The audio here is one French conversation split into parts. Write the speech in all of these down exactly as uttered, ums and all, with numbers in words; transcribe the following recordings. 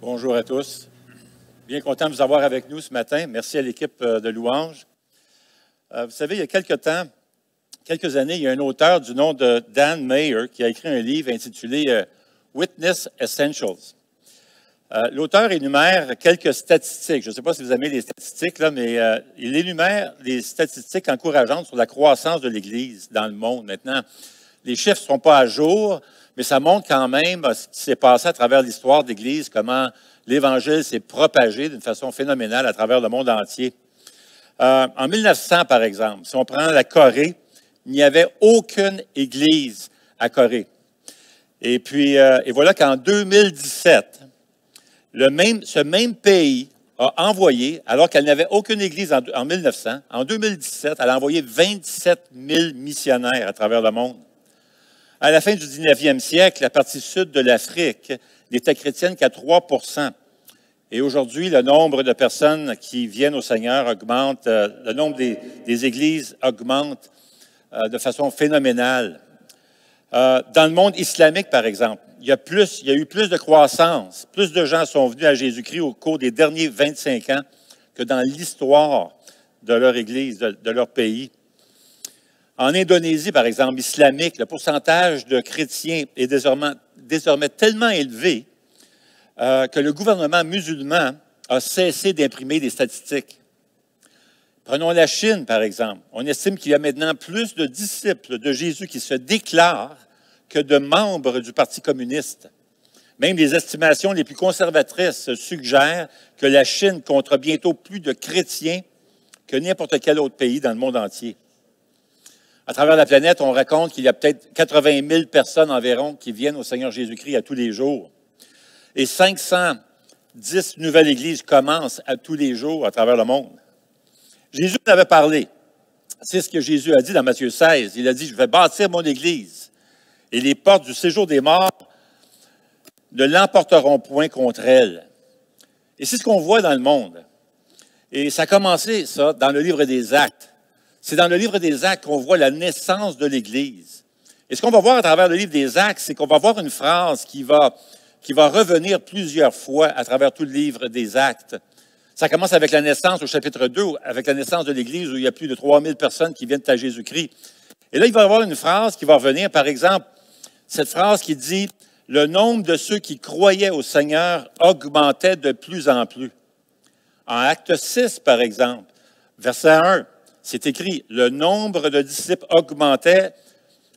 Bonjour à tous. Bien content de vous avoir avec nous ce matin. Merci à l'équipe de louanges. Euh, vous savez, il y a quelques temps, quelques années, il y a un auteur du nom de Dan Meyer qui a écrit un livre intitulé euh, « Witness Essentials ». Euh, L'auteur énumère quelques statistiques. Je ne sais pas si vous aimez les statistiques, là, mais euh, il énumère les statistiques encourageantes sur la croissance de l'Église dans le monde maintenant. Les chiffres ne sont pas à jour, mais ça montre quand même ce qui s'est passé à travers l'histoire de l'Église, comment l'Évangile s'est propagé d'une façon phénoménale à travers le monde entier. Euh, en mille neuf cents, par exemple, si on prend la Corée, il n'y avait aucune église à Corée. Et puis, euh, et voilà qu'en deux mille dix-sept, le même, ce même pays a envoyé, alors qu'elle n'avait aucune église en, en mille neuf cents, en deux mille dix-sept, elle a envoyé vingt-sept mille missionnaires à travers le monde. À la fin du dix-neuvième siècle, la partie sud de l'Afrique n'était chrétienne qu'à trois pour cent. Et aujourd'hui, le nombre de personnes qui viennent au Seigneur augmente, euh, le nombre des, des églises augmente euh, de façon phénoménale. Euh, dans le monde islamique, par exemple, il y a plus, il y a eu plus de croissance, plus de gens sont venus à Jésus-Christ au cours des derniers vingt-cinq ans que dans l'histoire de leur église, de, de leur pays. En Indonésie, par exemple, islamique, le pourcentage de chrétiens est désormais, désormais tellement élevé Euh, que le gouvernement musulman a cessé d'imprimer des statistiques. Prenons la Chine, par exemple. On estime qu'il y a maintenant plus de disciples de Jésus qui se déclarent que de membres du Parti communiste. Même les estimations les plus conservatrices suggèrent que la Chine comptera bientôt plus de chrétiens que n'importe quel autre pays dans le monde entier. À travers la planète, on raconte qu'il y a peut-être quatre-vingt mille personnes environ qui viennent au Seigneur Jésus-Christ à tous les jours. Et cinq cent dix nouvelles églises commencent à tous les jours à travers le monde. Jésus en avait parlé. C'est ce que Jésus a dit dans Matthieu seize. Il a dit, je vais bâtir mon église et les portes du séjour des morts ne l'emporteront point contre elle. Et c'est ce qu'on voit dans le monde. Et ça a commencé, ça, dans le livre des Actes. C'est dans le livre des Actes qu'on voit la naissance de l'Église. Et ce qu'on va voir à travers le livre des Actes, c'est qu'on va voir une phrase qui va... qui va revenir plusieurs fois à travers tout le livre des Actes. Ça commence avec la naissance au chapitre deux, avec la naissance de l'Église où il y a plus de trois mille personnes qui viennent à Jésus-Christ. Et là, il va y avoir une phrase qui va revenir, par exemple, cette phrase qui dit « Le nombre de ceux qui croyaient au Seigneur augmentait de plus en plus ». En Actes six, par exemple, verset un, c'est écrit « Le nombre de disciples augmentait »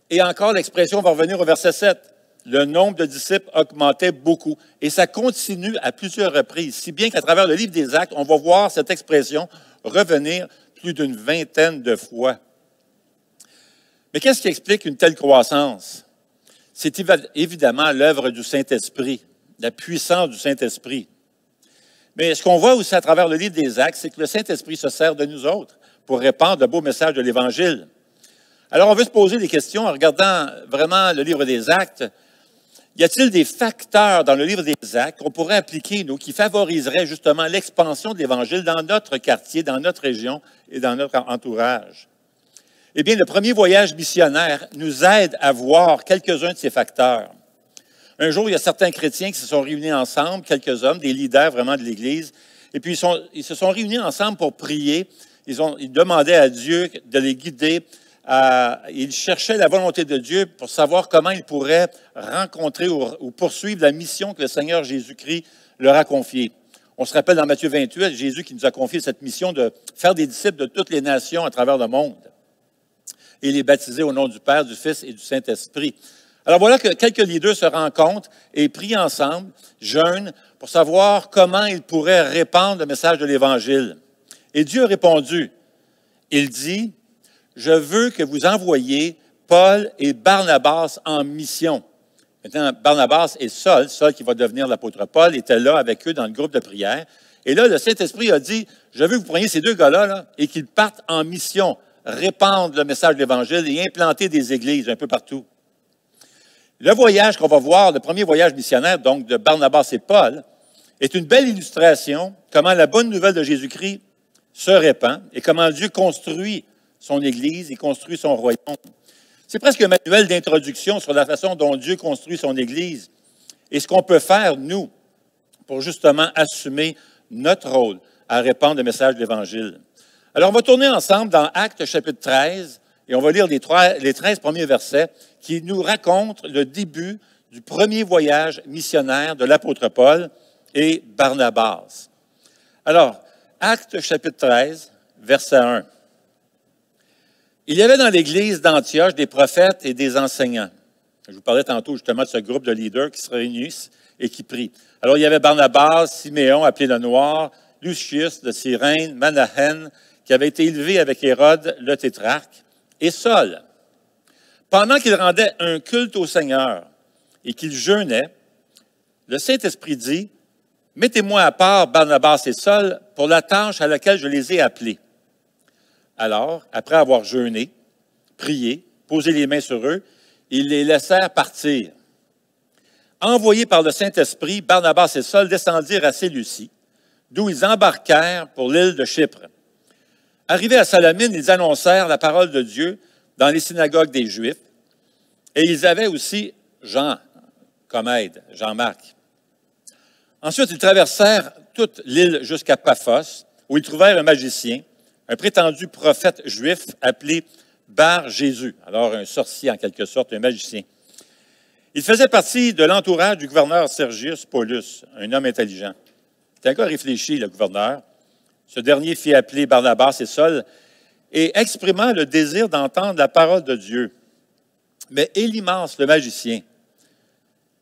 et encore l'expression va revenir au verset sept. Le nombre de disciples augmentait beaucoup. Et ça continue à plusieurs reprises, si bien qu'à travers le livre des Actes, on va voir cette expression revenir plus d'une vingtaine de fois. Mais qu'est-ce qui explique une telle croissance? C'est évidemment l'œuvre du Saint-Esprit, la puissance du Saint-Esprit. Mais ce qu'on voit aussi à travers le livre des Actes, c'est que le Saint-Esprit se sert de nous autres pour répandre le beau message de l'Évangile. Alors, on veut se poser des questions en regardant vraiment le livre des Actes. Y a-t-il des facteurs dans le livre des Actes qu'on pourrait appliquer, nous, qui favoriseraient justement l'expansion de l'Évangile dans notre quartier, dans notre région et dans notre entourage? Eh bien, le premier voyage missionnaire nous aide à voir quelques-uns de ces facteurs. Un jour, il y a certains chrétiens qui se sont réunis ensemble, quelques hommes, des leaders vraiment de l'Église, et puis ils, sont, ils se sont réunis ensemble pour prier. Ils, ont, ils demandaient à Dieu de les guider. Euh, ils cherchaient la volonté de Dieu pour savoir comment ils pourraient rencontrer ou, ou poursuivre la mission que le Seigneur Jésus-Christ leur a confiée. On se rappelle dans Matthieu vingt-huit, Jésus qui nous a confié cette mission de faire des disciples de toutes les nations à travers le monde et les baptiser au nom du Père, du Fils et du Saint-Esprit. Alors voilà que quelques leaders se rencontrent et prient ensemble, jeûnent, pour savoir comment ils pourraient répandre le message de l'Évangile. Et Dieu a répondu. Il dit... Je veux que vous envoyiez Paul et Barnabas en mission. Maintenant, Barnabas et Saul, Saul qui va devenir l'apôtre Paul, était là avec eux dans le groupe de prière. Et là, le Saint-Esprit a dit, je veux que vous preniez ces deux gars-là là, et qu'ils partent en mission, répandre le message de l'Évangile et implanter des églises un peu partout. Le voyage qu'on va voir, le premier voyage missionnaire, donc de Barnabas et Paul, est une belle illustration comment la bonne nouvelle de Jésus-Christ se répand et comment Dieu construit son Église et construit son royaume. C'est presque un manuel d'introduction sur la façon dont Dieu construit son Église et ce qu'on peut faire, nous, pour justement assumer notre rôle à répandre le message de l'Évangile. Alors, on va tourner ensemble dans Actes chapitre treize et on va lire les, trois, les treize premiers versets qui nous racontent le début du premier voyage missionnaire de l'apôtre Paul et Barnabas. Alors, Actes chapitre treize, verset un. Il y avait dans l'église d'Antioche des prophètes et des enseignants. Je vous parlais tantôt justement de ce groupe de leaders qui se réunissent et qui prient. Alors, il y avait Barnabas, Siméon, appelé le Noir, Lucius de Cyrène, Manahen, qui avait été élevé avec Hérode, le tétrarque, et Saul. Pendant qu'il rendait un culte au Seigneur et qu'il jeûnait, le Saint-Esprit dit, « Mettez-moi à part Barnabas et Saul pour la tâche à laquelle je les ai appelés. » Alors, après avoir jeûné, prié, posé les mains sur eux, ils les laissèrent partir. Envoyés par le Saint-Esprit, Barnabas et Saul descendirent à Sélucie, d'où ils embarquèrent pour l'île de Chypre. Arrivés à Salamine, ils annoncèrent la parole de Dieu dans les synagogues des Juifs, et ils avaient aussi Jean comme aide, Jean-Marc. Ensuite, ils traversèrent toute l'île jusqu'à Paphos, où ils trouvèrent un magicien, un prétendu prophète juif appelé Bar-Jésus, alors un sorcier en quelque sorte, un magicien. Il faisait partie de l'entourage du gouverneur Sergius Paulus, un homme intelligent. C'était encore réfléchi, le gouverneur. Ce dernier fit appeler Barnabas et Saul et exprimant le désir d'entendre la parole de Dieu. Mais Elimas, le magicien,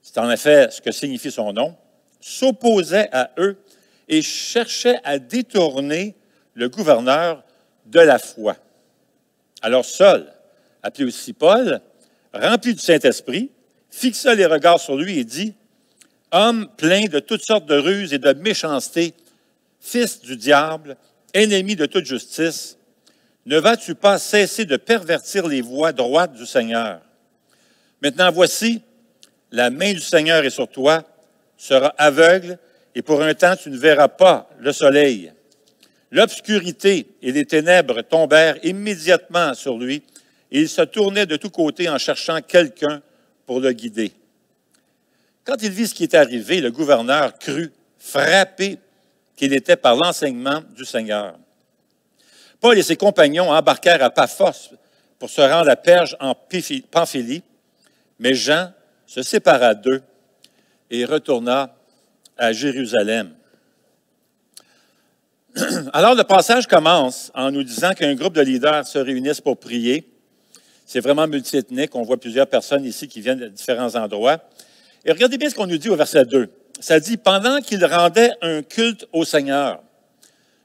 c'est en effet ce que signifie son nom, s'opposait à eux et cherchait à détourner le gouverneur de la foi. Alors Saul, appelé aussi Paul, rempli du Saint-Esprit, fixa les regards sur lui et dit, « Homme plein de toutes sortes de ruses et de méchanceté, fils du diable, ennemi de toute justice, ne vas-tu pas cesser de pervertir les voies droites du Seigneur? Maintenant voici, la main du Seigneur est sur toi, tu seras aveugle et pour un temps tu ne verras pas le soleil. » L'obscurité et les ténèbres tombèrent immédiatement sur lui et il se tournait de tous côtés en cherchant quelqu'un pour le guider. Quand il vit ce qui est arrivé, le gouverneur crut, frappé qu'il était par l'enseignement du Seigneur. Paul et ses compagnons embarquèrent à Paphos pour se rendre à Perge en Pamphylie, mais Jean se sépara d'eux et retourna à Jérusalem. Alors, le passage commence en nous disant qu'un groupe de leaders se réunissent pour prier. C'est vraiment multiethnique. On voit plusieurs personnes ici qui viennent de différents endroits. Et regardez bien ce qu'on nous dit au verset deux. Ça dit « Pendant qu'ils rendaient un culte au Seigneur ».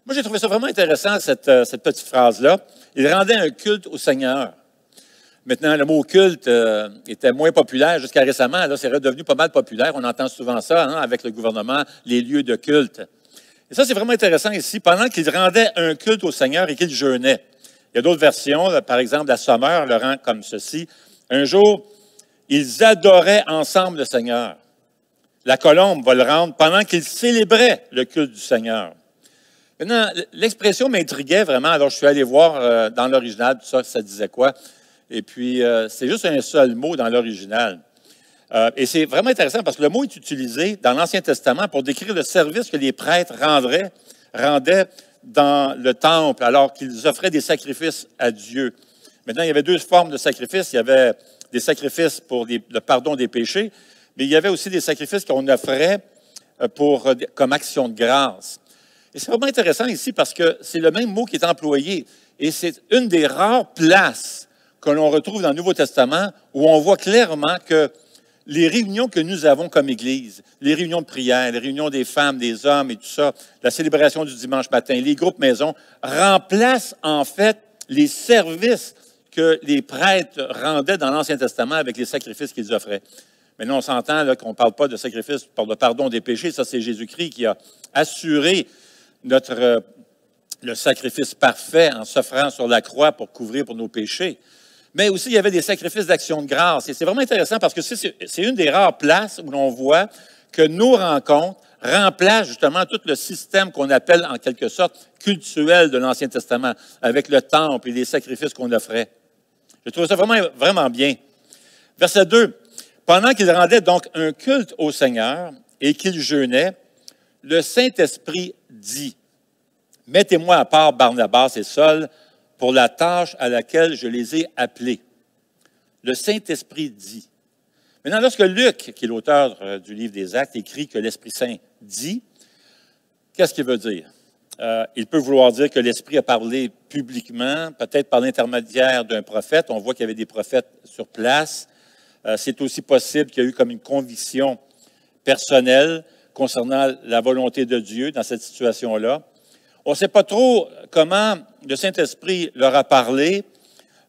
Moi, j'ai trouvé ça vraiment intéressant, cette, cette petite phrase-là. Ils rendaient un culte au Seigneur. Maintenant, le mot « culte euh, » était moins populaire jusqu'à récemment. Là, c'est redevenu pas mal populaire. On entend souvent ça hein, avec le gouvernement, les lieux de culte. Et ça, c'est vraiment intéressant ici. Pendant qu'ils rendaient un culte au Seigneur et qu'ils jeûnaient. Il y a d'autres versions, par exemple, la Sommeur le rend comme ceci. Un jour, ils adoraient ensemble le Seigneur. La Colombe va le rendre pendant qu'ils célébraient le culte du Seigneur. Maintenant, l'expression m'intriguait vraiment. Alors, je suis allé voir dans l'original tout ça, ça disait quoi. Et puis, c'est juste un seul mot dans l'original. Euh, et c'est vraiment intéressant parce que le mot est utilisé dans l'Ancien Testament pour décrire le service que les prêtres rendraient, rendaient dans le temple alors qu'ils offraient des sacrifices à Dieu. Maintenant, il y avait deux formes de sacrifices. Il y avait des sacrifices pour les, le pardon des péchés, mais il y avait aussi des sacrifices qu'on offrait pour, comme action de grâce. Et c'est vraiment intéressant ici parce que c'est le même mot qui est employé et c'est une des rares places que l'on retrouve dans le Nouveau Testament où on voit clairement que les réunions que nous avons comme Église, les réunions de prière, les réunions des femmes, des hommes et tout ça, la célébration du dimanche matin, les groupes maison, remplacent en fait les services que les prêtres rendaient dans l'Ancien Testament avec les sacrifices qu'ils offraient. Maintenant, on s'entend qu'on ne parle pas de sacrifice pour le pardon des péchés. Ça, c'est Jésus-Christ qui a assuré notre, euh, le sacrifice parfait en s'offrant sur la croix pour couvrir pour nos péchés. Mais aussi, il y avait des sacrifices d'action de grâce. Et c'est vraiment intéressant parce que c'est une des rares places où l'on voit que nos rencontres remplace justement tout le système qu'on appelle en quelque sorte cultuel de l'Ancien Testament, avec le temple et les sacrifices qu'on offrait. Je trouve ça vraiment, vraiment bien. Verset deux. « Pendant qu'ils rendaient donc un culte au Seigneur et qu'ils jeûnaient, le Saint-Esprit dit, « Mettez-moi à part Barnabas et Saul pour la tâche à laquelle je les ai appelés. » Le Saint-Esprit dit. Maintenant, lorsque Luc, qui est l'auteur du livre des Actes, écrit que l'Esprit Saint dit, qu'est-ce qu'il veut dire? Euh, il peut vouloir dire que l'Esprit a parlé publiquement, peut-être par l'intermédiaire d'un prophète. On voit qu'il y avait des prophètes sur place. Euh, c'est aussi possible qu'il y a eu comme une conviction personnelle concernant la volonté de Dieu dans cette situation-là. On ne sait pas trop comment le Saint-Esprit leur a parlé.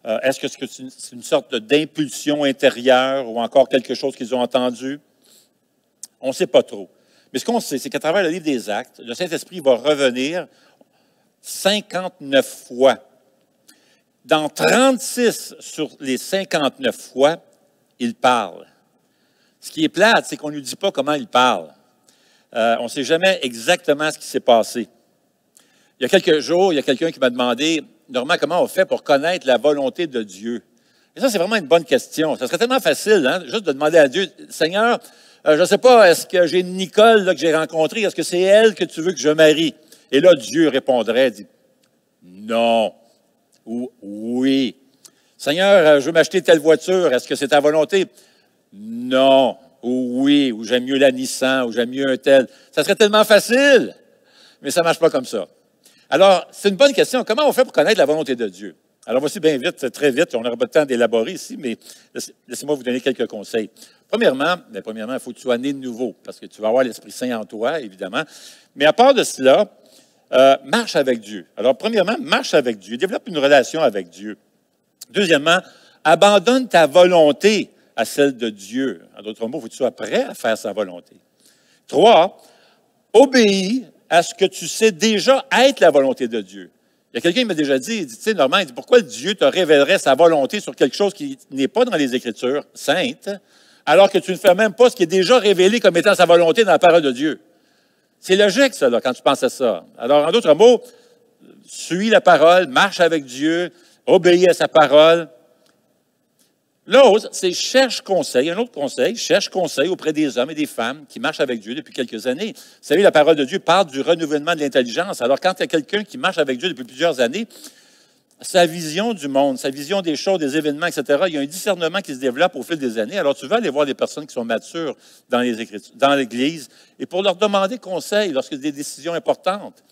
Euh, Est-ce que c'est une sorte d'impulsion intérieure ou encore quelque chose qu'ils ont entendu? On ne sait pas trop. Mais ce qu'on sait, c'est qu'à travers le livre des Actes, le Saint-Esprit va revenir cinquante-neuf fois. Dans trente-six sur les cinquante-neuf fois, il parle. Ce qui est plate, c'est qu'on ne nous dit pas comment il parle. Euh, on ne sait jamais exactement ce qui s'est passé. Il y a quelques jours, il y a quelqu'un qui m'a demandé, « Normand, comment on fait pour connaître la volonté de Dieu? » Et ça, c'est vraiment une bonne question. Ça serait tellement facile, hein, juste de demander à Dieu, « Seigneur, Euh, je ne sais pas, est-ce que j'ai Nicole là, que j'ai rencontrée, est-ce que c'est elle que tu veux que je marie? » Et là, Dieu répondrait, dit, non, ou oui. Seigneur, euh, je veux m'acheter telle voiture, est-ce que c'est ta volonté? Non, ou oui, ou j'aime mieux la Nissan, ou j'aime mieux un tel. Ça serait tellement facile, mais ça ne marche pas comme ça. Alors, c'est une bonne question. Comment on fait pour connaître la volonté de Dieu? Alors, voici bien vite, très vite, on n'aura pas le temps d'élaborer ici, mais laissez-moi vous donner quelques conseils. Premièrement, bien, premièrement, il faut que tu sois né de nouveau, parce que tu vas avoir l'Esprit Saint en toi, évidemment. Mais à part de cela, euh, marche avec Dieu. Alors, premièrement, marche avec Dieu, développe une relation avec Dieu. Deuxièmement, abandonne ta volonté à celle de Dieu. En d'autres mots, il faut que tu sois prêt à faire sa volonté. Trois, obéis à ce que tu sais déjà être la volonté de Dieu. Il y a quelqu'un qui m'a déjà dit, il dit, tu sais, Normand, il dit, pourquoi Dieu te révélerait sa volonté sur quelque chose qui n'est pas dans les Écritures saintes, alors que tu ne fais même pas ce qui est déjà révélé comme étant sa volonté dans la parole de Dieu? C'est logique, ça, là, quand tu penses à ça. Alors, en d'autres mots, suis la parole, marche avec Dieu, obéis à sa parole. L'autre, c'est cherche conseil. Un autre conseil, cherche conseil auprès des hommes et des femmes qui marchent avec Dieu depuis quelques années. Vous savez, la parole de Dieu parle du renouvellement de l'intelligence. Alors, quand il y a quelqu'un qui marche avec Dieu depuis plusieurs années, sa vision du monde, sa vision des choses, des événements, et cetera, il y a un discernement qui se développe au fil des années. Alors, tu vas aller voir des personnes qui sont matures dans les Écritures, dans l'Église, et pour leur demander conseil lorsque des décisions importantes.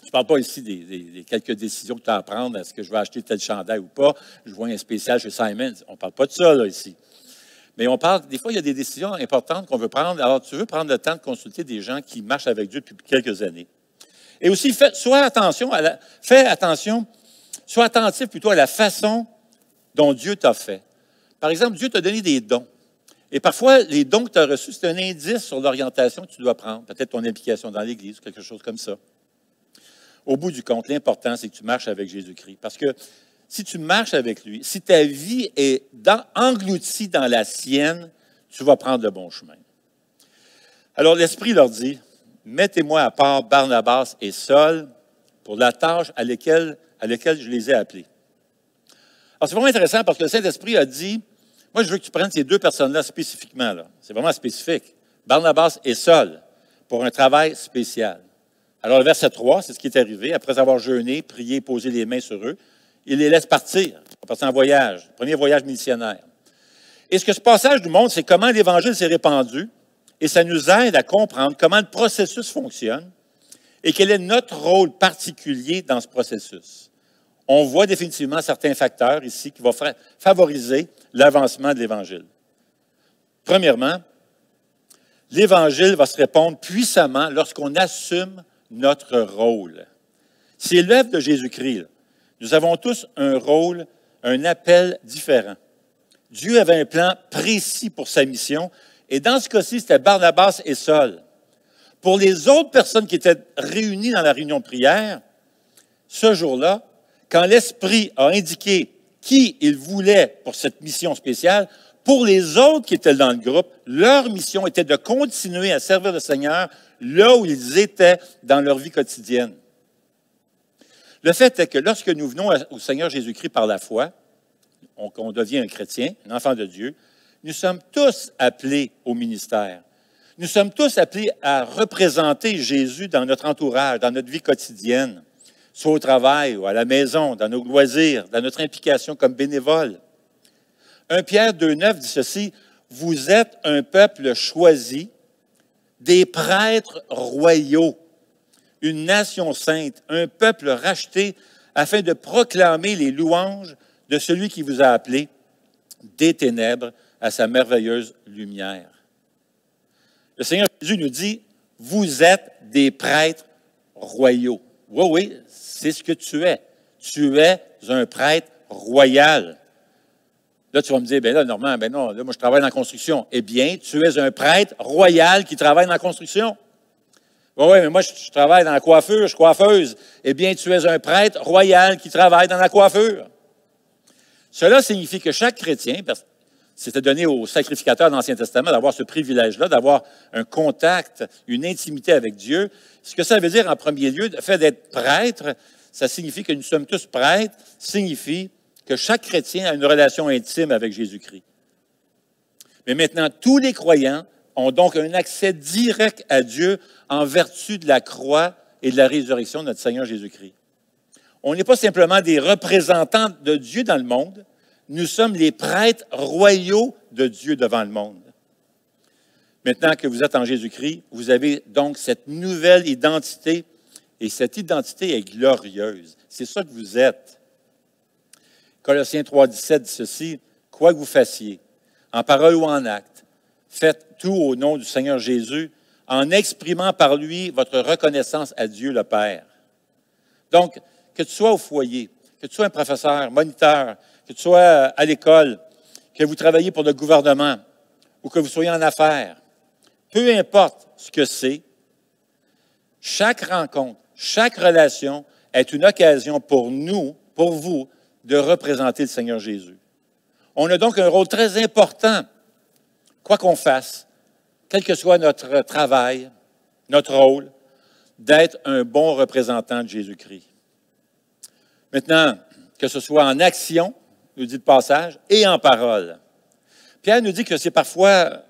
Je ne parle pas ici des, des, des quelques décisions que tu as à prendre, est-ce que je vais acheter tel chandail ou pas, je vois un spécial chez Simon. On ne parle pas de ça, là, ici. Mais on parle, des fois, il y a des décisions importantes qu'on veut prendre. Alors, tu veux prendre le temps de consulter des gens qui marchent avec Dieu depuis quelques années. Et aussi, fais, sois attention à la, fais attention, sois attentif plutôt à la façon dont Dieu t'a fait. Par exemple, Dieu t'a donné des dons. Et parfois, les dons que tu as reçus, c'est un indice sur l'orientation que tu dois prendre. Peut-être ton implication dans l'Église, quelque chose comme ça. Au bout du compte, l'important, c'est que tu marches avec Jésus-Christ. Parce que si tu marches avec lui, si ta vie est dans, engloutie dans la sienne, tu vas prendre le bon chemin. Alors, l'Esprit leur dit, « Mettez-moi à part Barnabas et Saul pour la tâche à laquelle, à laquelle je les ai appelés. » Alors, c'est vraiment intéressant parce que le Saint-Esprit a dit, « Moi, je veux que tu prennes ces deux personnes-là spécifiquement. Là. » C'est vraiment spécifique. Barnabas et Saul pour un travail spécial. Alors, le verset trois, c'est ce qui est arrivé. Après avoir jeûné, prié, posé les mains sur eux, il les laisse partir. Ils partent en voyage, premier voyage missionnaire. Et ce que ce passage nous montre, c'est comment l'Évangile s'est répandu et ça nous aide à comprendre comment le processus fonctionne et quel est notre rôle particulier dans ce processus. On voit définitivement certains facteurs ici qui vont favoriser l'avancement de l'Évangile. Premièrement, l'Évangile va se répandre puissamment lorsqu'on assume notre rôle. C'est l'œuvre de Jésus-Christ. Nous avons tous un rôle, un appel différent. Dieu avait un plan précis pour sa mission, et dans ce cas-ci, c'était Barnabas et Saul. Pour les autres personnes qui étaient réunies dans la réunion de prière, ce jour-là, quand l'Esprit a indiqué qui il voulait pour cette mission spéciale, Pour les autres qui étaient dans le groupe, leur mission était de continuer à servir le Seigneur là où ils étaient dans leur vie quotidienne. Le fait est que lorsque nous venons au Seigneur Jésus-Christ par la foi, on, on devient un chrétien, un enfant de Dieu, nous sommes tous appelés au ministère. Nous sommes tous appelés à représenter Jésus dans notre entourage, dans notre vie quotidienne, soit au travail ou à la maison, dans nos loisirs, dans notre implication comme bénévole. premier Pierre deux neuf dit ceci, « Vous êtes un peuple choisi, des prêtres royaux, une nation sainte, un peuple racheté, afin de proclamer les louanges de celui qui vous a appelé des ténèbres à sa merveilleuse lumière. » Le Seigneur Jésus nous dit, « Vous êtes des prêtres royaux. » Oui, oui, c'est ce que tu es. Tu es un prêtre royal. Là, tu vas me dire, « Bien là, Normand, ben non, là, moi, je travaille dans la construction. » Eh bien, tu es un prêtre royal qui travaille dans la construction. Oui, oui, mais moi, je, je travaille dans la coiffure, je suis coiffeuse. Eh bien, tu es un prêtre royal qui travaille dans la coiffure. Cela signifie que chaque chrétien, parce que c'était donné aux sacrificateurs de l'Ancien Testament d'avoir ce privilège-là, d'avoir un contact, une intimité avec Dieu. Ce que ça veut dire en premier lieu, le fait d'être prêtre, ça signifie que nous sommes tous prêtres, signifie que chaque chrétien a une relation intime avec Jésus-Christ. Mais maintenant, tous les croyants ont donc un accès direct à Dieu en vertu de la croix et de la résurrection de notre Seigneur Jésus-Christ. On n'est pas simplement des représentants de Dieu dans le monde, nous sommes les prêtres royaux de Dieu devant le monde. Maintenant que vous êtes en Jésus-Christ, vous avez donc cette nouvelle identité, et cette identité est glorieuse. C'est ça que vous êtes. Colossiens trois dix-sept dit ceci, « Quoi que vous fassiez, en parole ou en acte, faites tout au nom du Seigneur Jésus, en exprimant par lui votre reconnaissance à Dieu le Père. » Donc, que tu sois au foyer, que tu sois un professeur, moniteur, que tu sois à l'école, que vous travaillez pour le gouvernement ou que vous soyez en affaires, peu importe ce que c'est, chaque rencontre, chaque relation est une occasion pour nous, pour vous, de représenter le Seigneur Jésus. On a donc un rôle très important, quoi qu'on fasse, quel que soit notre travail, notre rôle, d'être un bon représentant de Jésus-Christ. Maintenant, que ce soit en action, nous dit le passage, et en parole. Pierre nous dit que c'est parfois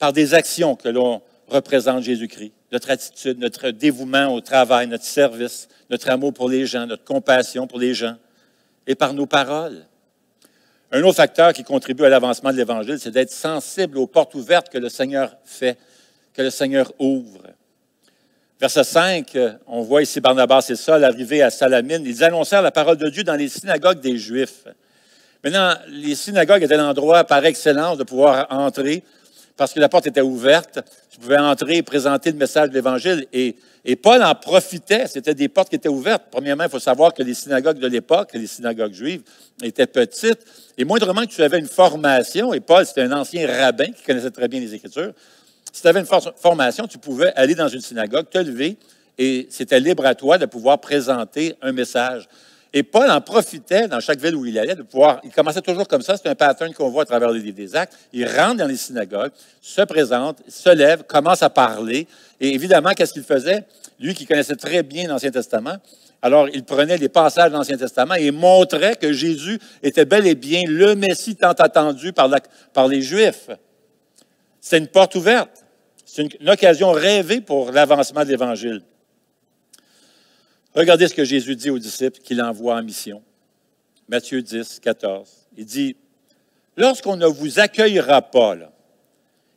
par des actions que l'on représente Jésus-Christ. Notre attitude, notre dévouement au travail, notre service, notre amour pour les gens, notre compassion pour les gens, et par nos paroles. Un autre facteur qui contribue à l'avancement de l'Évangile, c'est d'être sensible aux portes ouvertes que le Seigneur fait, que le Seigneur ouvre. Verset cinq, on voit ici Barnabas et Saul arriver à Salamine. Ils annoncèrent la parole de Dieu dans les synagogues des Juifs. Maintenant, les synagogues étaient l'endroit par excellence de pouvoir entrer, parce que la porte était ouverte. Tu pouvais entrer et présenter le message de l'Évangile. Et, et Paul en profitait. C'était des portes qui étaient ouvertes. Premièrement, il faut savoir que les synagogues de l'époque, les synagogues juives, étaient petites. Et moindrement que tu avais une formation, et Paul, c'était un ancien rabbin qui connaissait très bien les Écritures, si tu avais une for- formation, tu pouvais aller dans une synagogue, te lever, et c'était libre à toi de pouvoir présenter un message. Et Paul en profitait dans chaque ville où il allait de pouvoir. Il commençait toujours comme ça, c'est un pattern qu'on voit à travers les livres des Actes. Il rentre dans les synagogues, se présente, se lève, commence à parler. Et évidemment, qu'est-ce qu'il faisait? Lui qui connaissait très bien l'Ancien Testament, alors il prenait les passages de l'Ancien Testament et montrait que Jésus était bel et bien le Messie tant attendu par, la, par les Juifs. C'est une porte ouverte. C'est une, une occasion rêvée pour l'avancement de l'Évangile. Regardez ce que Jésus dit aux disciples qu'il envoie en mission. Matthieu dix, quatorze. Il dit, « Lorsqu'on ne vous accueillera pas là,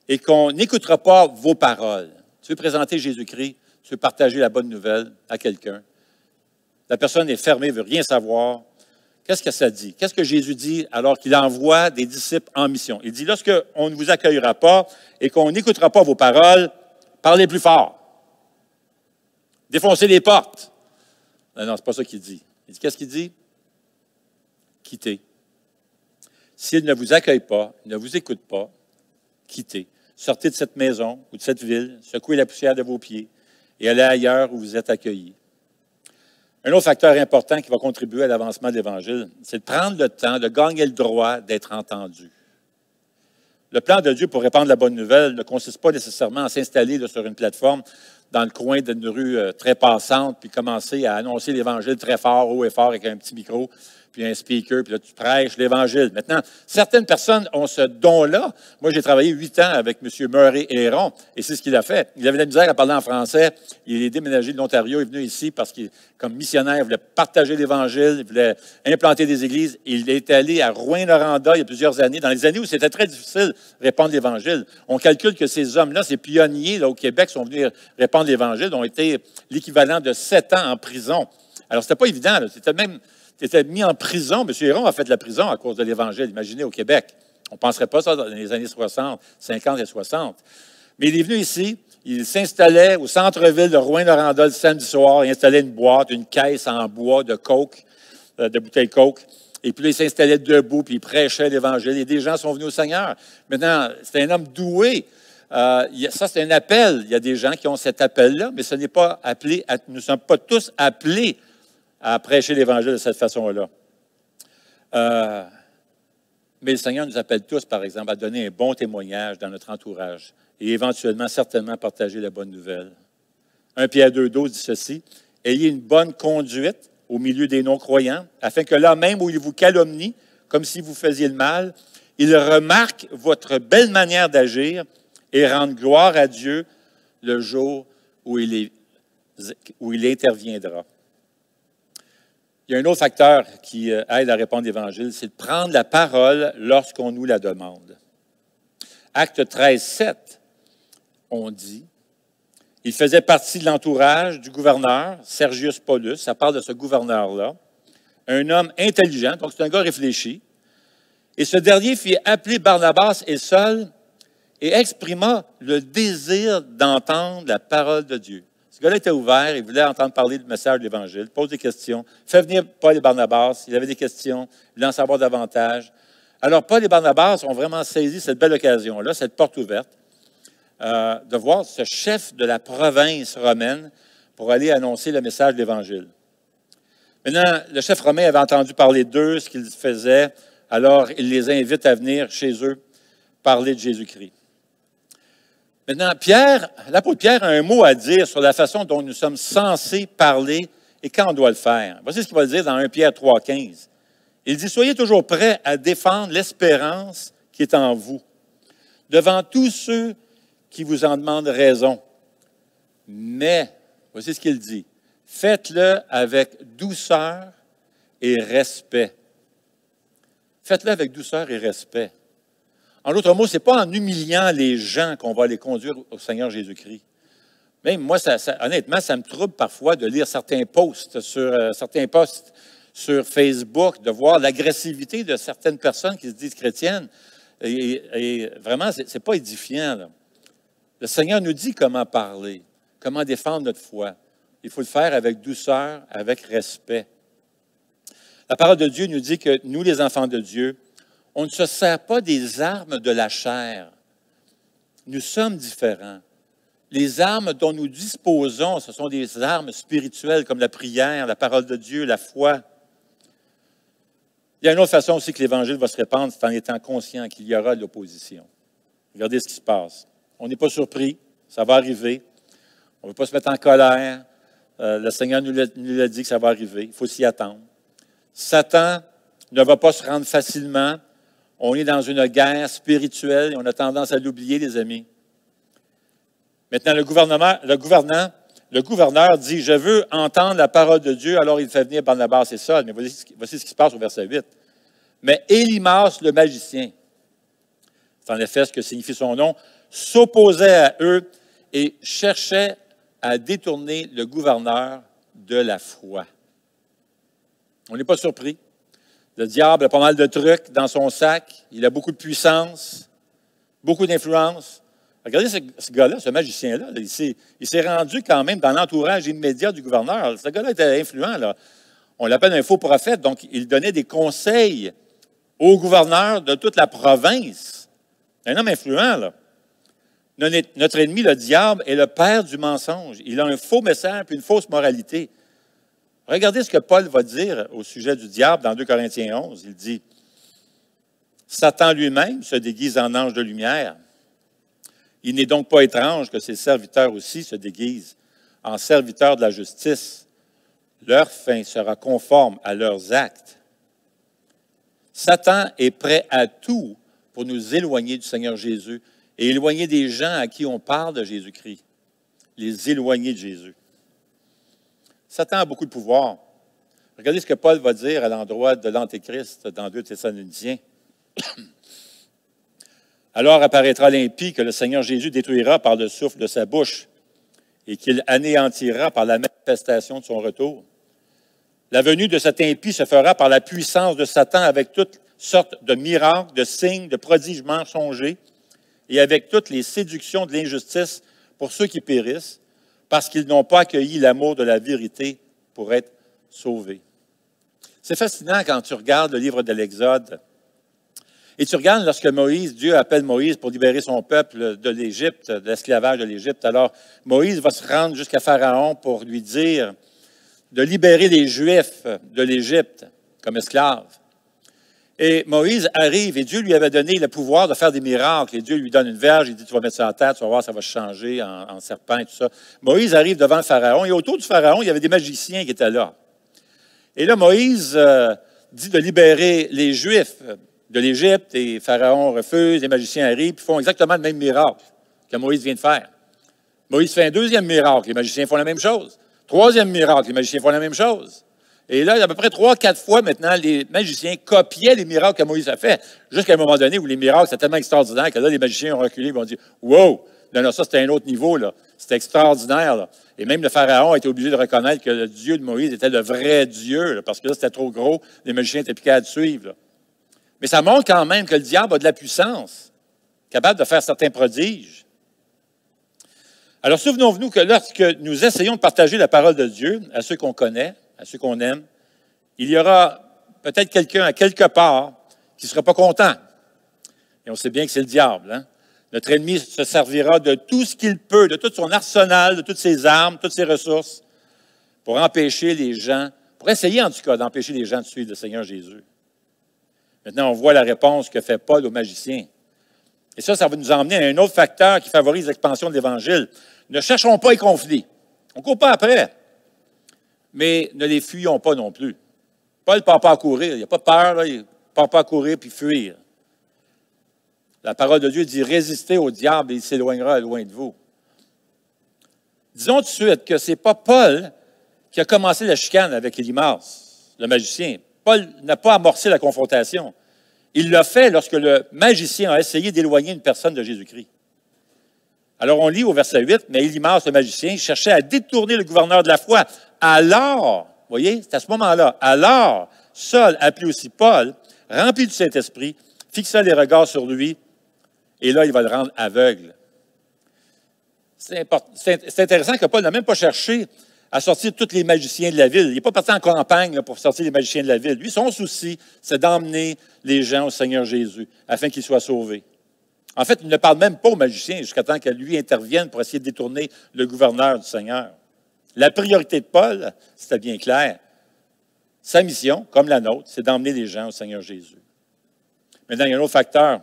et qu'on n'écoutera pas vos paroles, tu veux présenter Jésus-Christ, tu veux partager la bonne nouvelle à quelqu'un, la personne est fermée, ne veut rien savoir. Qu'est-ce que ça dit? Qu'est-ce que Jésus dit alors qu'il envoie des disciples en mission? Il dit, lorsqu'on ne vous accueillera pas et qu'on n'écoutera pas vos paroles, parlez plus fort. Défoncez les portes. Non, non, ce n'est pas ça qu'il dit. Il dit, qu'est-ce qu'il dit? Quittez. S'il ne vous accueille pas, ne vous écoute pas, quittez. Sortez de cette maison ou de cette ville, secouez la poussière de vos pieds et allez ailleurs où vous êtes accueillis. Un autre facteur important qui va contribuer à l'avancement de l'Évangile, c'est de prendre le temps de gagner le droit d'être entendu. Le plan de Dieu pour répandre la bonne nouvelle ne consiste pas nécessairement à s'installer sur une plateforme dans le coin d'une rue très passante, puis commencer à annoncer l'Évangile très fort, haut et fort, avec un petit micro, puis un speaker, puis là, tu prêches l'Évangile. Maintenant, certaines personnes ont ce don-là. Moi, j'ai travaillé huit ans avec M. Murray-Héron, et c'est ce qu'il a fait. Il avait de la misère à parler en français. Il est déménagé de l'Ontario, il est venu ici parce qu'il, comme missionnaire, il voulait partager l'Évangile, il voulait implanter des églises. Il est allé à Rouyn-Noranda il y a plusieurs années, dans les années où c'était très difficile répandre l'Évangile. On calcule que ces hommes-là, ces pionniers là, au Québec, sont venus répandre l'Évangile, ont été l'équivalent de sept ans en prison. Alors, c'était pas évident. C'était même, c'était mis en prison. M. Héron a fait de la prison à cause de l'Évangile, imaginez, au Québec. On ne penserait pas ça dans les années soixante, cinquante et soixante. Mais il est venu ici, il s'installait au centre-ville de Rouyn-Noranda le samedi soir, il installait une boîte, une caisse en bois de coke, de bouteilles coke. Et puis, là, il s'installait debout, puis il prêchait l'Évangile. Et des gens sont venus au Seigneur. Maintenant, c'est un homme doué. Euh, ça, c'est un appel. Il y a des gens qui ont cet appel-là, mais ce n'est pas appelé, à, nous ne sommes pas tous appelés à prêcher l'Évangile de cette façon-là. Euh, mais le Seigneur nous appelle tous, par exemple, à donner un bon témoignage dans notre entourage et éventuellement, certainement, partager la bonne nouvelle. un Pierre deux douze dit ceci, « Ayez une bonne conduite au milieu des non-croyants, afin que là même où ils vous calomnient, comme si vous faisiez le mal, ils remarquent votre belle manière d'agir, et rendre gloire à Dieu le jour où il, est, où il interviendra. » Il y a un autre facteur qui aide à répandre l'Évangile, c'est de prendre la parole lorsqu'on nous la demande. Actes treize, sept, on dit, « Il faisait partie de l'entourage du gouverneur, Sergius Paulus, ça parle de ce gouverneur-là, un homme intelligent, donc c'est un gars réfléchi, et ce dernier fit appeler Barnabas et Saul, et exprima le désir d'entendre la parole de Dieu. » Ce gars-là était ouvert, il voulait entendre parler du message de l'Évangile, pose des questions, fait venir Paul et Barnabas, il avait des questions, il voulait en savoir davantage. Alors, Paul et Barnabas ont vraiment saisi cette belle occasion-là, cette porte ouverte, euh, de voir ce chef de la province romaine pour aller annoncer le message de l'Évangile. Maintenant, le chef romain avait entendu parler d'eux, ce qu'ils faisaient, alors il les invite à venir chez eux parler de Jésus-Christ. Maintenant, Pierre, l'apôtre Pierre a un mot à dire sur la façon dont nous sommes censés parler et quand on doit le faire. Voici ce qu'il va dire dans un Pierre trois, quinze. Il dit, « Soyez toujours prêts à défendre l'espérance qui est en vous, devant tous ceux qui vous en demandent raison. Mais, voici ce qu'il dit, « Faites-le avec douceur et respect. » Faites-le avec douceur et respect. En d'autres mots, ce n'est pas en humiliant les gens qu'on va les conduire au Seigneur Jésus-Christ. Même moi, ça, ça, honnêtement, ça me trouble parfois de lire certains posts sur, euh, certains posts sur Facebook, de voir l'agressivité de certaines personnes qui se disent chrétiennes. Et, et vraiment, ce n'est pas édifiant, là. Le Seigneur nous dit comment parler, comment défendre notre foi. Il faut le faire avec douceur, avec respect. La parole de Dieu nous dit que nous, les enfants de Dieu, on ne se sert pas des armes de la chair. Nous sommes différents. Les armes dont nous disposons, ce sont des armes spirituelles comme la prière, la parole de Dieu, la foi. Il y a une autre façon aussi que l'Évangile va se répandre, c'est en étant conscient qu'il y aura de l'opposition. Regardez ce qui se passe. On n'est pas surpris, ça va arriver. On ne veut pas se mettre en colère. Euh, le Seigneur nous l'a dit que ça va arriver. Il faut s'y attendre. Satan ne va pas se rendre facilement. On est dans une guerre spirituelle et on a tendance à l'oublier, les amis. Maintenant, le, gouvernement, le, gouvernant, le gouverneur dit « Je veux entendre la parole de Dieu », alors il fait venir Barnabas et Saul. Mais voici, voici ce qui se passe au verset huit. « Mais Elimas, le magicien, c'est en effet ce que signifie son nom, s'opposait à eux et cherchait à détourner le gouverneur de la foi. » On n'est pas surpris. Le diable a pas mal de trucs dans son sac. Il a beaucoup de puissance, beaucoup d'influence. Regardez ce, ce gars-là, ce magicien-là. Là, il s'est rendu quand même dans l'entourage immédiat du gouverneur. Ce gars-là était influent, là. On l'appelle un faux prophète. Donc, il donnait des conseils au gouverneur de toute la province. Un homme influent, là. Notre ennemi, le diable, est le père du mensonge. Il a un faux message puis une fausse moralité. Regardez ce que Paul va dire au sujet du diable dans deux Corinthiens onze. Il dit Satan lui-même se déguise en ange de lumière. Il n'est donc pas étrange que ses serviteurs aussi se déguisent en serviteurs de la justice. Leur fin sera conforme à leurs actes. Satan est prêt à tout pour nous éloigner du Seigneur Jésus et éloigner des gens à qui on parle de Jésus-Christ, les éloigner de Jésus. Satan a beaucoup de pouvoir. Regardez ce que Paul va dire à l'endroit de l'Antéchrist dans deux Thessaloniciens. « Alors apparaîtra l'impie que le Seigneur Jésus détruira par le souffle de sa bouche et qu'il anéantira par la manifestation de son retour. La venue de cet impie se fera par la puissance de Satan avec toutes sortes de miracles, de signes, de prodiges mensongers et avec toutes les séductions de l'injustice pour ceux qui périssent, parce qu'ils n'ont pas accueilli l'amour de la vérité pour être sauvés. » C'est fascinant quand tu regardes le livre de l'Exode. Et tu regardes lorsque Moïse, Dieu appelle Moïse pour libérer son peuple de l'Égypte, de l'esclavage de l'Égypte. Alors, Moïse va se rendre jusqu'à Pharaon pour lui dire de libérer les Juifs de l'Égypte comme esclaves. Et Moïse arrive, et Dieu lui avait donné le pouvoir de faire des miracles. Et Dieu lui donne une verge, il dit, tu vas mettre ça en terre, tu vas voir, ça va changer en, en serpent et tout ça. Moïse arrive devant le Pharaon, et autour du Pharaon, il y avait des magiciens qui étaient là. Et là, Moïse euh, dit de libérer les Juifs de l'Égypte, et Pharaon refuse, les magiciens arrivent, puis font exactement le même miracle que Moïse vient de faire. Moïse fait un deuxième miracle, les magiciens font la même chose. Troisième miracle, les magiciens font la même chose. Et là, à peu près trois, quatre fois maintenant, les magiciens copiaient les miracles que Moïse a fait, jusqu'à un moment donné où les miracles, c'est tellement extraordinaire que là, les magiciens ont reculé, ils ont dit « Wow! » Non, non, ça, c'était un autre niveau, là. C'était extraordinaire, là. Et même le Pharaon a été obligé de reconnaître que le Dieu de Moïse était le vrai Dieu, là, parce que là, c'était trop gros, les magiciens étaient piqués à le suivre, là. Mais ça montre quand même que le diable a de la puissance, capable de faire certains prodiges. Alors, souvenons-nous que lorsque nous essayons de partager la parole de Dieu à ceux qu'on connaît, à ceux qu'on aime, il y aura peut-être quelqu'un à quelque part qui ne sera pas content. Et on sait bien que c'est le diable, hein? Notre ennemi se servira de tout ce qu'il peut, de tout son arsenal, de toutes ses armes, toutes ses ressources, pour empêcher les gens, pour essayer en tout cas d'empêcher les gens de suivre le Seigneur Jésus. Maintenant, on voit la réponse que fait Paul aux magiciens. Et ça, ça va nous emmener à un autre facteur qui favorise l'expansion de l'Évangile. Ne cherchons pas les conflits. On ne court pas après. Mais ne les fuyons pas non plus. Paul ne part pas à courir. Il n'a pas peur. Là. Il ne part pas à courir puis fuir. La parole de Dieu dit « Résistez au diable et il s'éloignera loin de vous. » Disons tout de suite que ce n'est pas Paul qui a commencé la chicane avec Elimas, le magicien. Paul n'a pas amorcé la confrontation. Il l'a fait lorsque le magicien a essayé d'éloigner une personne de Jésus-Christ. Alors, on lit au verset huit, « Mais Elimas, le magicien, cherchait à détourner le gouverneur de la foi. Alors, vous voyez, c'est à ce moment-là, alors, Saul, appelé aussi Paul, rempli du Saint-Esprit, fixa les regards sur lui, et là, il va le rendre aveugle. » C'est intéressant que Paul n'a même pas cherché à sortir tous les magiciens de la ville. Il n'est pas parti en campagne là, pour sortir les magiciens de la ville. Lui, son souci, c'est d'emmener les gens au Seigneur Jésus afin qu'ils soient sauvés. En fait, il ne parle même pas aux magiciens jusqu'à temps que lui intervienne pour essayer de détourner le gouverneur du Seigneur. La priorité de Paul, c'était bien clair. Sa mission, comme la nôtre, c'est d'emmener les gens au Seigneur Jésus. Maintenant, il y a un autre facteur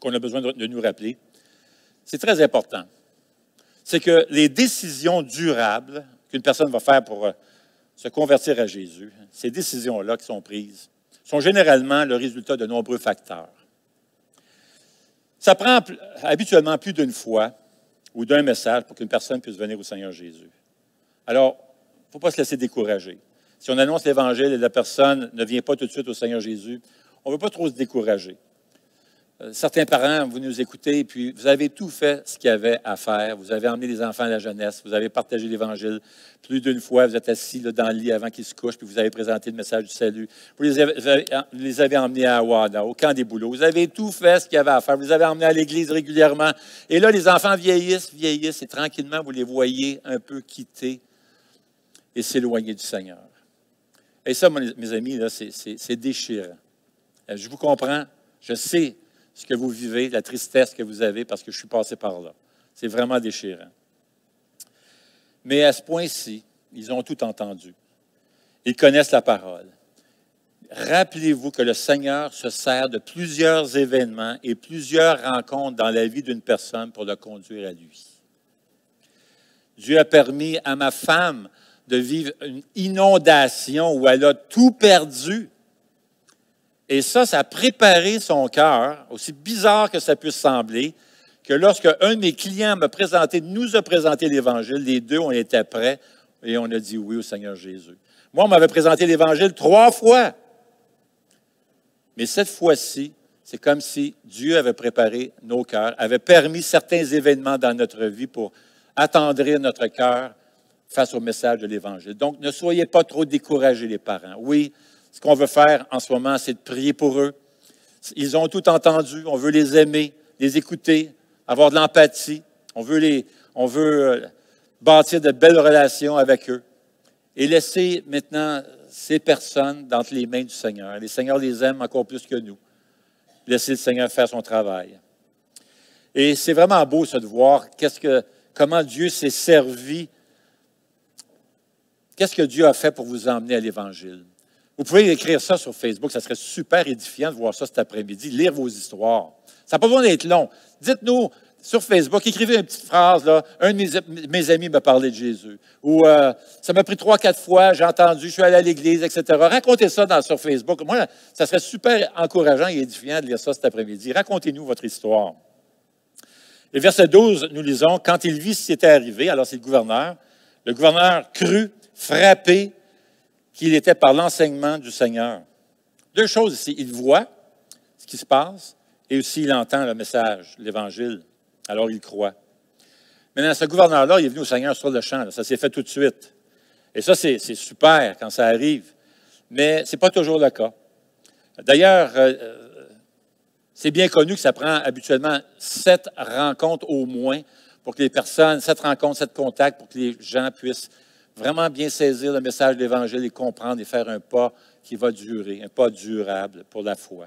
qu'on a besoin de nous rappeler. C'est très important. C'est que les décisions durables qu'une personne va faire pour se convertir à Jésus, ces décisions-là qui sont prises, sont généralement le résultat de nombreux facteurs. Ça prend habituellement plus d'une fois ou d'un message pour qu'une personne puisse venir au Seigneur Jésus. Alors, il ne faut pas se laisser décourager. Si on annonce l'Évangile et la personne ne vient pas tout de suite au Seigneur Jésus, on ne veut pas trop se décourager. Certains parents, vous nous écoutez, puis vous avez tout fait ce qu'il y avait à faire. Vous avez emmené les enfants à la jeunesse, vous avez partagé l'Évangile. Plus d'une fois, vous êtes assis là, dans le lit avant qu'ils se couchent, puis vous avez présenté le message du salut. Vous les avez, vous avez, vous les avez emmenés à Awada, au camp des boulots. Vous avez tout fait ce qu'il y avait à faire. Vous les avez emmenés à l'église régulièrement. Et là, les enfants vieillissent, vieillissent, et tranquillement, vous les voyez un peu quitter et s'éloigner du Seigneur. Et ça, mes amis, là, c'est, c'est, c'est déchirant. Je vous comprends, je sais ce que vous vivez, la tristesse que vous avez, parce que je suis passé par là. C'est vraiment déchirant. Mais à ce point-ci, ils ont tout entendu. Ils connaissent la parole. rappelez-vous que le Seigneur se sert de plusieurs événements et plusieurs rencontres dans la vie d'une personne pour le conduire à lui. Dieu a permis à ma femme de vivre une inondation où elle a tout perdu. Et ça, ça a préparé son cœur, aussi bizarre que ça puisse sembler, que lorsque un de mes clients m'a présenté, nous a présenté l'Évangile, les deux, on était prêts et on a dit oui au Seigneur Jésus. Moi, on m'avait présenté l'Évangile trois fois. Mais cette fois-ci, c'est comme si Dieu avait préparé nos cœurs, avait permis certains événements dans notre vie pour attendrir notre cœur face au message de l'Évangile. Donc, ne soyez pas trop découragés, les parents. Oui, ce qu'on veut faire en ce moment, c'est de prier pour eux. Ils ont tout entendu. On veut les aimer, les écouter, avoir de l'empathie. On veut, les, on veut bâtir de belles relations avec eux. Et laisser maintenant ces personnes dans les mains du Seigneur. Les Seigneurs les aiment encore plus que nous. Laissez le Seigneur faire son travail. Et c'est vraiment beau, ça, de voir qu'est-ce que, comment Dieu s'est servi. Qu'est-ce que Dieu a fait pour vous emmener à l'Évangile? Vous pouvez écrire ça sur Facebook. Ça serait super édifiant de voir ça cet après-midi. Lire vos histoires. Ça n'a pas besoin d'être long. Dites-nous sur Facebook, écrivez une petite phrase, là, un de mes, mes amis m'a parlé de Jésus. Ou euh, ça m'a pris trois, quatre fois, j'ai entendu, je suis allé à l'église, et cetera. Racontez ça dans, sur Facebook. Moi, ça serait super encourageant et édifiant de lire ça cet après-midi. Racontez-nous votre histoire. Et verset douze, nous lisons, « Quand il vit ce qui était arrivé, alors c'est le gouverneur, le gouverneur crut, frappé, qu'il était par l'enseignement du Seigneur. » Deux choses ici, il voit ce qui se passe et aussi il entend le message, l'Évangile. Alors, il croit. Maintenant, ce gouverneur-là, il est venu au Seigneur sur le champ. Là. Ça s'est fait tout de suite. Et ça, c'est super quand ça arrive. Mais ce n'est pas toujours le cas. D'ailleurs, euh, c'est bien connu que ça prend habituellement sept rencontres au moins pour que les personnes, sept rencontres, sept contacts, pour que les gens puissent vraiment bien saisir le message de l'Évangile et comprendre et faire un pas qui va durer, un pas durable pour la foi.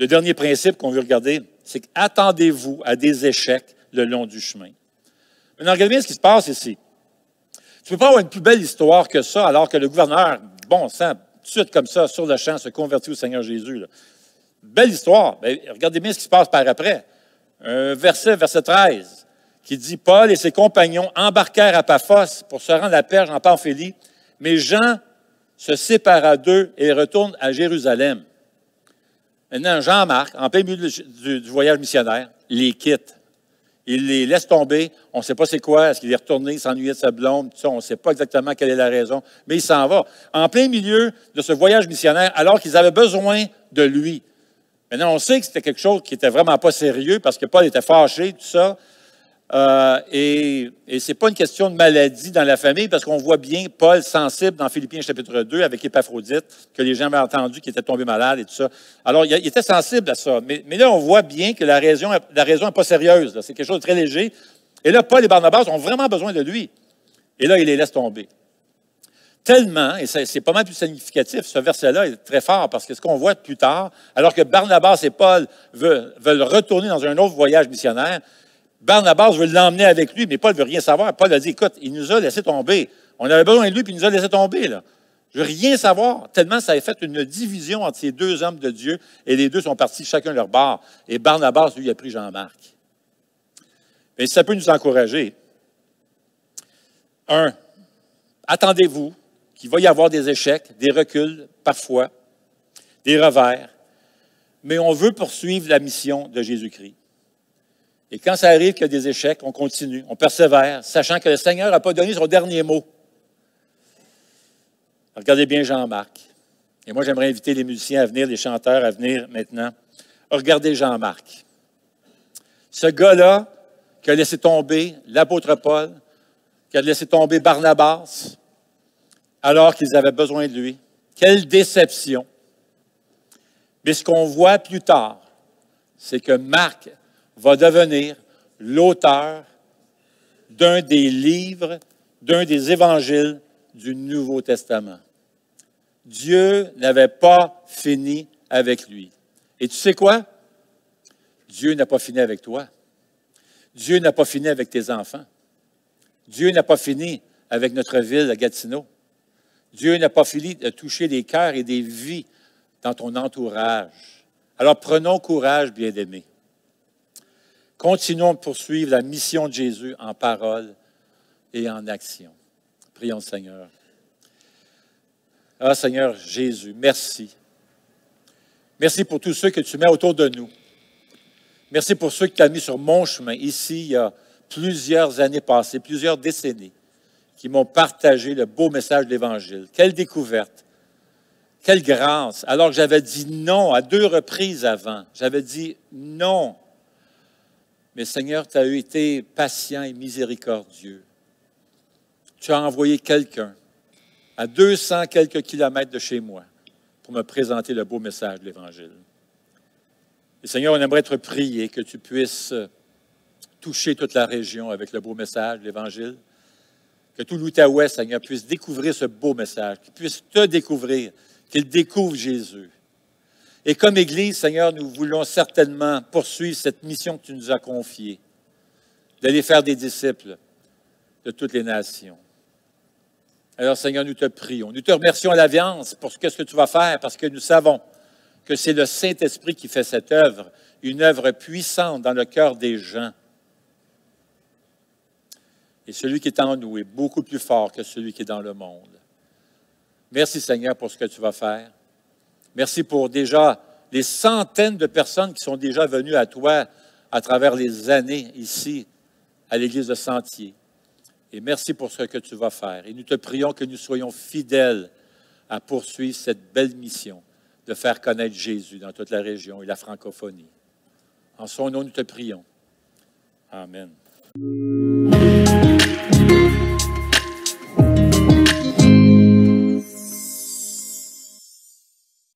Le dernier principe qu'on veut regarder, c'est qu'attendez-vous à des échecs le long du chemin. Maintenant, regardez bien ce qui se passe ici. Tu ne peux pas avoir une plus belle histoire que ça, alors que le gouverneur, bon sang, tout de suite comme ça, sur le champ, se convertit au Seigneur Jésus. Là. Belle histoire. Bien, regardez bien ce qui se passe par après. Un verset, verset treize, qui dit, « Paul et ses compagnons embarquèrent à Paphos pour se rendre à Perge en Pamphylie, mais Jean se sépara d'eux et retourne à Jérusalem. » Maintenant, Jean-Marc, en plein milieu du, du voyage missionnaire, les quitte. Il les laisse tomber. On ne sait pas c'est quoi. Est-ce qu'il est retourné, il s'ennuyait de sa blonde? Tout ça, on ne sait pas exactement quelle est la raison. Mais il s'en va. En plein milieu de ce voyage missionnaire, alors qu'ils avaient besoin de lui. Maintenant, on sait que c'était quelque chose qui n'était vraiment pas sérieux parce que Paul était fâché, tout ça. Euh, et et ce n'est pas une question de maladie dans la famille parce qu'on voit bien Paul sensible dans Philippiens chapitre deux avec Épaphrodite, que les gens avaient entendu qu'il était tombé malade et tout ça. Alors, il, il était sensible à ça. Mais, mais là, on voit bien que la raison la raison n'est pas sérieuse. C'est quelque chose de très léger. Et là, Paul et Barnabas ont vraiment besoin de lui. Et là, il les laisse tomber. Tellement, et c'est pas mal plus significatif, ce verset-là est très fort, parce que ce qu'on voit plus tard, alors que Barnabas et Paul veulent, veulent retourner dans un autre voyage missionnaire, Barnabas veut l'emmener avec lui, mais Paul ne veut rien savoir. Paul a dit, écoute, il nous a laissé tomber. On avait besoin de lui, puis il nous a laissé tomber. Là. Je ne veux rien savoir, tellement ça a fait une division entre ces deux hommes de Dieu, et les deux sont partis chacun leur bord. Et Barnabas, lui, a pris Jean-Marc. Mais ça peut nous encourager. Un, attendez-vous qu'il va y avoir des échecs, des reculs, parfois, des revers, mais on veut poursuivre la mission de Jésus-Christ. Et quand ça arrive qu'il y a des échecs, on continue, on persévère, sachant que le Seigneur n'a pas donné son dernier mot. Regardez bien Jean-Marc. Et moi, j'aimerais inviter les musiciens à venir, les chanteurs à venir maintenant. Regardez Jean-Marc. Ce gars-là qui a laissé tomber l'apôtre Paul, qui a laissé tomber Barnabas, alors qu'ils avaient besoin de lui. Quelle déception! Mais ce qu'on voit plus tard, c'est que Marc va devenir l'auteur d'un des livres, d'un des évangiles du Nouveau Testament. Dieu n'avait pas fini avec lui. Et tu sais quoi? Dieu n'a pas fini avec toi. Dieu n'a pas fini avec tes enfants. Dieu n'a pas fini avec notre ville, à Gatineau. Dieu n'a pas fini de toucher des cœurs et des vies dans ton entourage. Alors prenons courage, bien-aimés. Continuons de poursuivre la mission de Jésus en parole et en action. Prions, Seigneur. Ah, Seigneur Jésus, merci. Merci pour tous ceux que tu mets autour de nous. Merci pour ceux que tu as mis sur mon chemin ici, il y a plusieurs années passées, plusieurs décennies, qui m'ont partagé le beau message de l'Évangile. Quelle découverte! Quelle grâce! Alors que j'avais dit non à deux reprises avant. J'avais dit non. Mais Seigneur, tu as été patient et miséricordieux. Tu as envoyé quelqu'un à deux cents quelques kilomètres de chez moi pour me présenter le beau message de l'Évangile. Et Seigneur, on aimerait te prier que tu puisses toucher toute la région avec le beau message de l'Évangile. Que tout l'Outaouais, Seigneur, puisse découvrir ce beau message, qu'il puisse te découvrir, qu'il découvre Jésus. Et comme Église, Seigneur, nous voulons certainement poursuivre cette mission que tu nous as confiée, d'aller faire des disciples de toutes les nations. Alors, Seigneur, nous te prions. Nous te remercions à l'avance pour ce que tu vas faire, parce que nous savons que c'est le Saint-Esprit qui fait cette œuvre, une œuvre puissante dans le cœur des gens. Et celui qui est en nous est beaucoup plus fort que celui qui est dans le monde. Merci, Seigneur, pour ce que tu vas faire. Merci pour déjà les centaines de personnes qui sont déjà venues à toi à travers les années ici, à l'Église de Sentier. Et merci pour ce que tu vas faire. Et nous te prions que nous soyons fidèles à poursuivre cette belle mission de faire connaître Jésus dans toute la région et la francophonie. En son nom, nous te prions. Amen.